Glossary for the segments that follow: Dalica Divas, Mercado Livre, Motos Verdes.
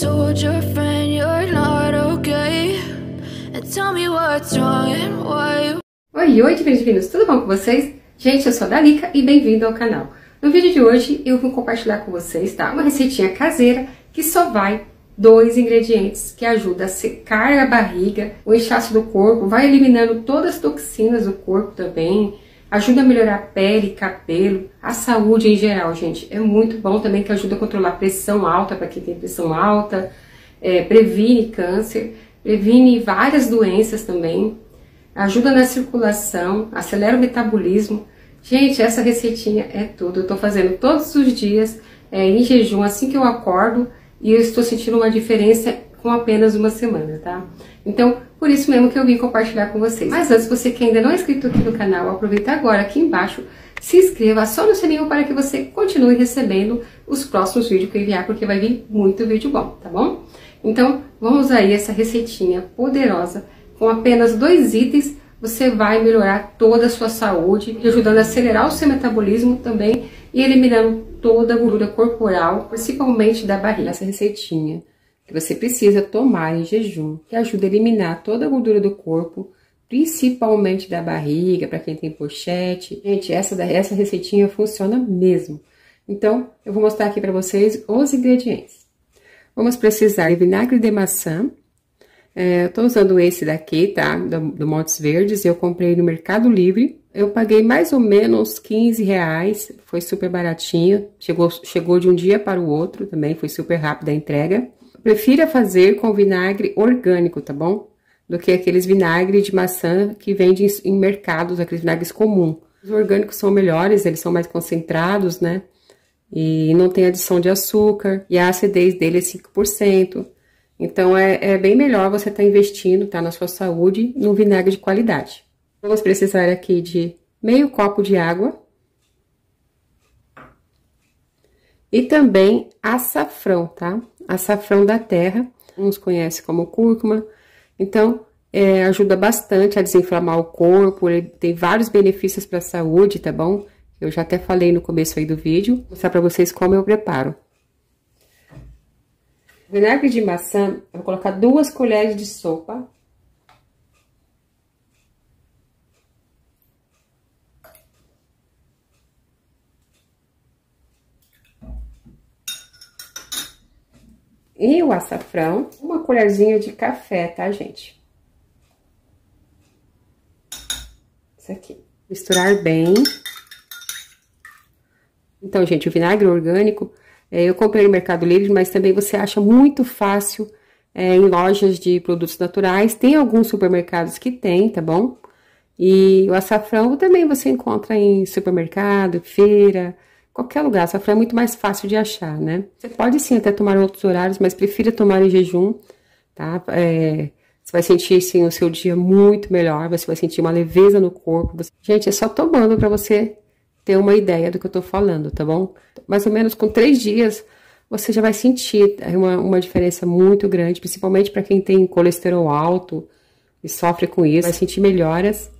told your friend you're not okay and tell me what's wrong and why you... Oi, bem-vindos, tudo bom com vocês? Gente, eu sou a Dalica e bem-vindo ao canal. No vídeo de hoje eu vou compartilhar com vocês, tá? Uma receitinha caseira que só vai dois ingredientes que ajudam a secar a barriga, o inchaço do corpo, vai eliminando todas as toxinas do corpo também, ajuda a melhorar a pele, cabelo, a saúde em geral, gente. É muito bom também, que ajuda a controlar a pressão alta, para quem tem pressão alta, previne câncer, previne várias doenças também, ajuda na circulação, acelera o metabolismo. Gente, essa receitinha é tudo. Eu tô fazendo todos os dias, em jejum, assim que eu acordo, e eu estou sentindo uma diferença com apenas uma semana, tá? Então, por isso mesmo que eu vim compartilhar com vocês. Mas antes, você que ainda não é inscrito aqui no canal, aproveita agora aqui embaixo, se inscreva, acione o sininho para que você continue recebendo os próximos vídeos que eu enviar, porque vai vir muito vídeo bom, tá bom? Então, vamos aí essa receitinha poderosa, com apenas dois itens, você vai melhorar toda a sua saúde, ajudando a acelerar o seu metabolismo também, e eliminando toda a gordura corporal, principalmente da barriga. Essa receitinha que você precisa tomar em jejum, que ajuda a eliminar toda a gordura do corpo, principalmente da barriga, para quem tem pochete. Gente, essa receitinha funciona mesmo. Então, eu vou mostrar aqui para vocês os ingredientes. Vamos precisar de vinagre de maçã. Eu tô usando esse daqui, tá? Do Motos Verdes, eu comprei no Mercado Livre. Eu paguei mais ou menos R$15, foi super baratinho. Chegou de um dia para o outro também, foi super rápida a entrega. Prefira fazer com vinagre orgânico, tá bom? Do que aqueles vinagre de maçã que vendem em mercados, aqueles vinagres comuns. Os orgânicos são melhores, eles são mais concentrados, né? E não tem adição de açúcar, e a acidez dele é 5%. Então, é bem melhor você estar investindo, tá, na sua saúde, no vinagre de qualidade. Vamos precisar aqui de meio copo de água. E também açafrão, tá? Açafrão da terra, uns conhecem como cúrcuma. Então, ajuda bastante a desinflamar o corpo, ele tem vários benefícios para a saúde, tá bom? Eu já até falei no começo aí do vídeo, vou mostrar para vocês como eu preparo. Vinagre de maçã, eu vou colocar 2 colheres de sopa. E o açafrão, 1 colherzinha de café, tá, gente? Isso aqui. Misturar bem. Então, gente, o vinagre orgânico, eu comprei no Mercado Livre, mas também você acha muito fácil em lojas de produtos naturais. Tem alguns supermercados que tem, tá bom? E o açafrão também você encontra em supermercado, feira, qualquer lugar, açafrão é muito mais fácil de achar, né? Você pode sim até tomar em outros horários, mas prefira tomar em jejum, tá? Você vai sentir, sim, o seu dia muito melhor, você vai sentir uma leveza no corpo. Gente, é só tomando pra você ter uma ideia do que eu tô falando, tá bom? Mais ou menos com 3 dias, você já vai sentir uma diferença muito grande, principalmente pra quem tem colesterol alto e sofre com isso, vai sentir melhoras.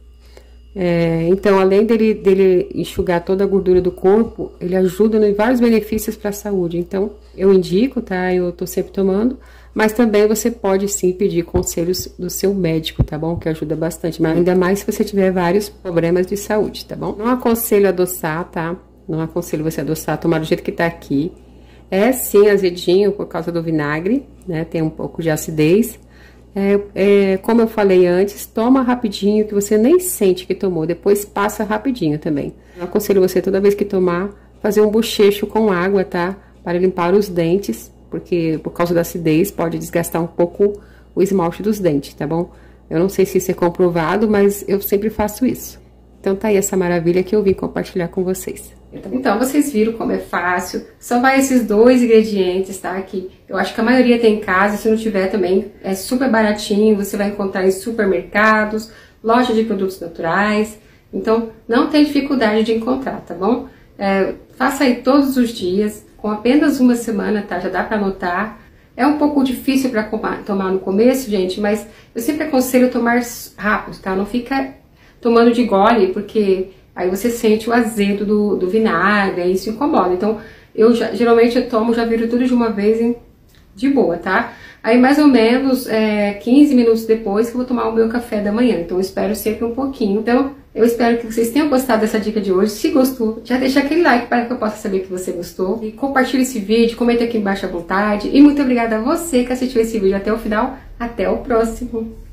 Então, além dele enxugar toda a gordura do corpo, ele ajuda em vários benefícios para a saúde. Então, eu indico, tá? Eu tô sempre tomando, mas também você pode sim pedir conselhos do seu médico, tá bom? Que ajuda bastante, mas ainda mais se você tiver vários problemas de saúde, tá bom? Não aconselho adoçar, tá? Não aconselho você adoçar, tomar do jeito que tá aqui. É sim azedinho por causa do vinagre, né? Tem um pouco de acidez. Como eu falei antes, toma rapidinho, que você nem sente que tomou, depois passa rapidinho também. Eu aconselho você, toda vez que tomar, fazer um bochecho com água, tá? Para limpar os dentes, porque por causa da acidez pode desgastar um pouco o esmalte dos dentes, tá bom? Eu não sei se isso é comprovado, mas eu sempre faço isso. Então tá aí essa maravilha que eu vim compartilhar com vocês. Então, vocês viram como é fácil, só vai esses 2 ingredientes, tá? Que eu acho que a maioria tem em casa, se não tiver também, é super baratinho, você vai encontrar em supermercados, loja de produtos naturais, então não tem dificuldade de encontrar, tá bom? Faça aí todos os dias, com apenas uma semana, tá? Já dá pra anotar. É um pouco difícil pra tomar no começo, gente, mas eu sempre aconselho tomar rápido, tá? Não fica tomando de gole, porque aí você sente o azedo do vinagre, aí isso incomoda. Então, geralmente eu tomo, já viro tudo de uma vez em de boa, tá? Aí mais ou menos 15 minutos depois que eu vou tomar o meu café da manhã, então eu espero sempre um pouquinho. Então eu espero que vocês tenham gostado dessa dica de hoje. Se gostou, já deixa aquele like para que eu possa saber que você gostou. E compartilha esse vídeo, comenta aqui embaixo à vontade. E muito obrigada a você que assistiu esse vídeo até o final. Até o próximo!